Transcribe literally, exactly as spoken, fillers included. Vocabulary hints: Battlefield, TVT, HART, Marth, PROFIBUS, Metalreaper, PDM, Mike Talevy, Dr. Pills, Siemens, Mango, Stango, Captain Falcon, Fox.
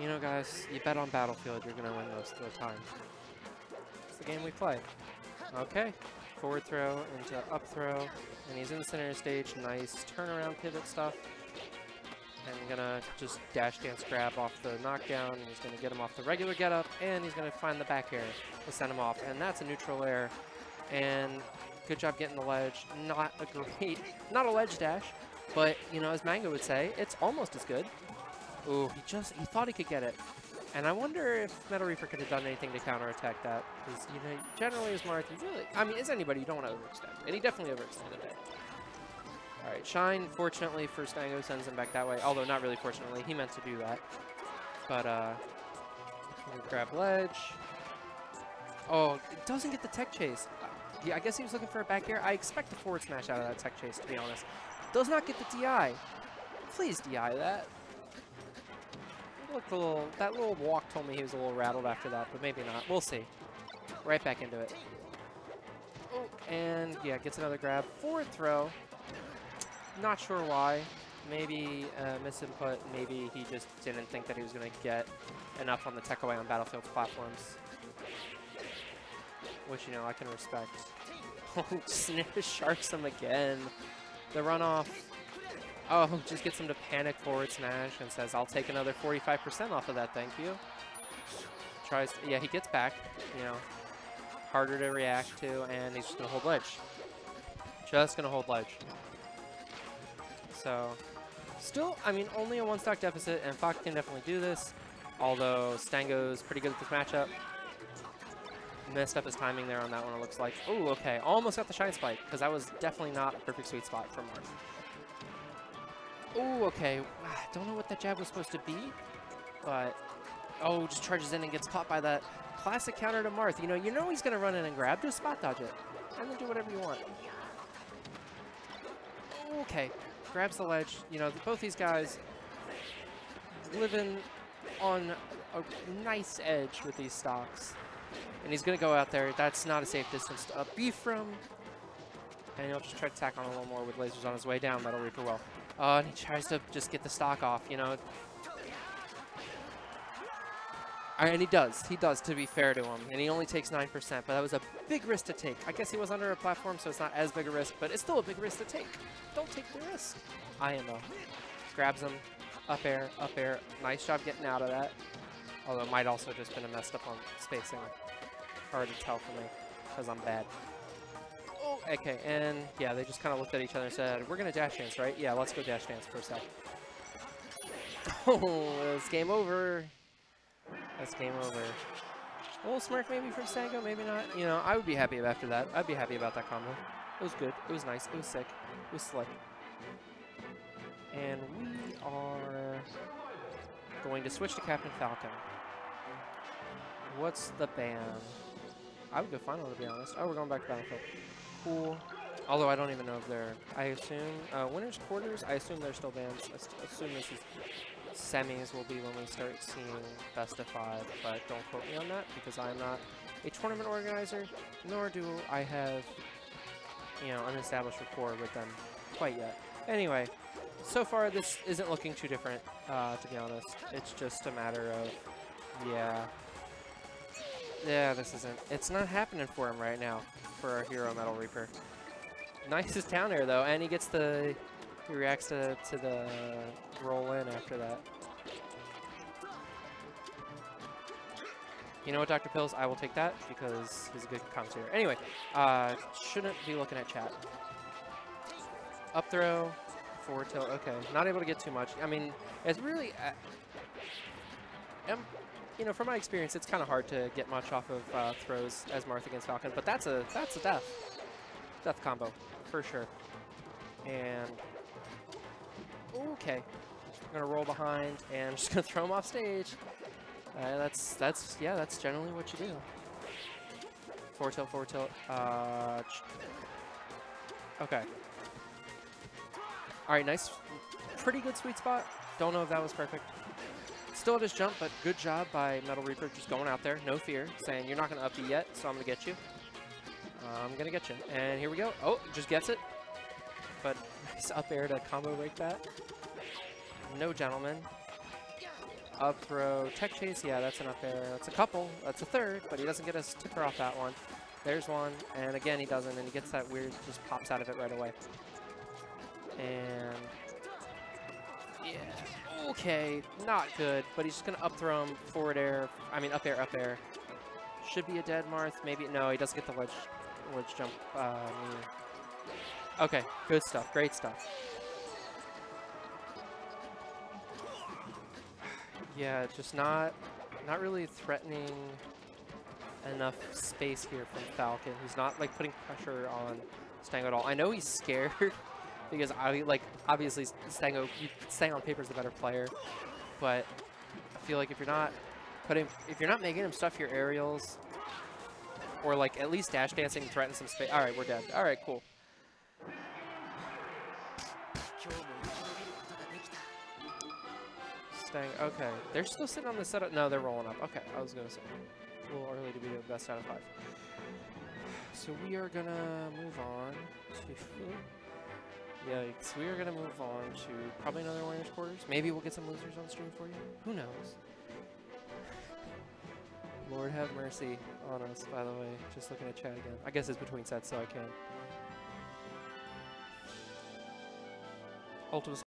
You know, guys, you bet on Battlefield, you're going to win most of the time. It's the game we play. Okay. Forward throw into up throw. And he's in the center stage. Nice turnaround pivot stuff. And gonna just dash dance grab off the knockdown, and he's gonna get him off the regular get up, and he's gonna find the back air to send him off, and that's a neutral air. And good job getting the ledge. Not a great, not a ledge dash, but you know, as Mango would say, it's almost as good. Ooh, he just, he thought he could get it. And I wonder if Metalreaper could have done anything to counterattack that, because you know, generally as Marth, you really, I mean, as anybody, you don't want to overextend, and he definitely overextended it. Alright, Shine, fortunately for Stango, sends him back that way. Although, not really fortunately. He meant to do that. But, uh... grab ledge. Oh, it doesn't get the tech chase. Uh, yeah, I guess he was looking for a back air. I expect a forward smash out of that tech chase, to be honest. Does not get the D I. Please D I that. Looked a little, that little walk told me he was a little rattled after that, but maybe not. We'll see. Right back into it. And, yeah, gets another grab. Forward throw. Not sure why. Maybe uh, misinput. Maybe he just didn't think that he was going to get enough on the tech away on Battlefield platforms. Which, you know, I can respect. Snare sharks him again. The runoff. Oh, just gets him to panic forward smash and says, I'll take another forty-five percent off of that, thank you. Tries to, yeah, he gets back. You know, harder to react to, and he's just going to hold ledge. Just going to hold ledge. So, still, I mean, only a one-stock deficit, and Fox can definitely do this, although Stango's pretty good at this matchup. Messed up his timing there on that one, it looks like. Oh, okay, almost got the Shine Spike, because that was definitely not a perfect sweet spot for Marth. Oh, okay, I don't know what that jab was supposed to be, but... Oh, just charges in and gets caught by that classic counter to Marth. You know, you know he's going to run in and grab, just spot dodge it, and then do whatever you want. Okay. Grabs the ledge. You know, both these guys living on a nice edge with these stocks. And he's going to go out there. That's not a safe distance to up B from. And he'll just try to tack on a little more with lasers on his way down. That'll reaper well. Uh, and he tries to just get the stock off, you know. And he does. He does, to be fair to him. And he only takes nine percent. But that was a big risk to take. I guess he was under a platform, so it's not as big a risk. But it's still a big risk to take. Don't take the risk. I am though. Grabs him. Up air. Up air. Nice job getting out of that. Although it might also just been a messed up on spacing. Hard to tell for me. Because I'm bad. Oh, okay. And yeah, they just kind of looked at each other and said, we're going to dash dance, right? Yeah, let's go dash dance for a sec. Oh, it's game over. That's game over. A little smirk maybe from Stango, maybe not. You know, I would be happy after that. I'd be happy about that combo. It was good. It was nice. It was sick. It was slick. And we are going to switch to Captain Falcon. What's the ban? I would go final, to be honest. Oh, we're going back to Battlefield. Cool. Although I don't even know if they're... I assume... Uh, winners, quarters, I assume they're still banned. I assume this is... Semis will be when we start seeing best of five, but don't quote me on that because I'm not a tournament organizer, nor do I have, you know, unestablished rapport with them quite yet. Anyway, so far this isn't looking too different, uh, to be honest. It's just a matter of, yeah, yeah, this isn't, it's not happening for him right now, for our hero Metalreaper. Nicest down air though, and he gets the... He reacts to, to the roll in after that. You know what, Doctor Pills? I will take that because he's a good commentator. Anyway, uh, shouldn't be looking at chat. Up throw, forward tilt. Okay, not able to get too much. I mean, it's really, uh, um, you know, from my experience, it's kind of hard to get much off of uh, throws as Marth against Falcon, but that's a that's a death, death combo for sure. And. Okay, I'm gonna roll behind and I'm just gonna throw him off stage. Uh, that's that's yeah, that's generally what you do. Forward tilt, forward tilt. Uh, okay. All right, nice, pretty good sweet spot. Don't know if that was perfect. Still at his jump, but good job by Metalreaper just going out there, no fear, saying you're not gonna up it yet, so I'm gonna get you. Uh, I'm gonna get you, and here we go. Oh, just gets it. But nice up air to combo break that. No gentleman. up throw, tech chase. Yeah, that's an up air. That's a couple. That's a third, but he doesn't get his tipper off that one. There's one, and again he doesn't, and he gets that weird, just pops out of it right away. And yeah, okay, not good, but he's just gonna up throw him forward air. I mean up air, up air. Should be a dead Marth, maybe. No, he doesn't get the wedge, wedge jump. Uh, okay, good stuff, great stuff. Yeah, just not, not really threatening enough space here from Falcon. He's not like putting pressure on Stango at all. I know he's scared because I like obviously Stango, Stango on paper is the better player, but I feel like if you're not putting, if you're not making him stuff your aerials, or like at least dash dancing, threaten some space. All right, we're dead. All right, cool. Okay, they're still sitting on the setup. No, they're rolling up. Okay, I was gonna say a little early to be the best out of five. So we are gonna move on to yikes. We are gonna move on to probably another winner's quarters. Maybe we'll get some losers on stream for you. Who knows? Lord have mercy on us. By the way, just looking at chat again. I guess it's between sets, so I can. Ultimate.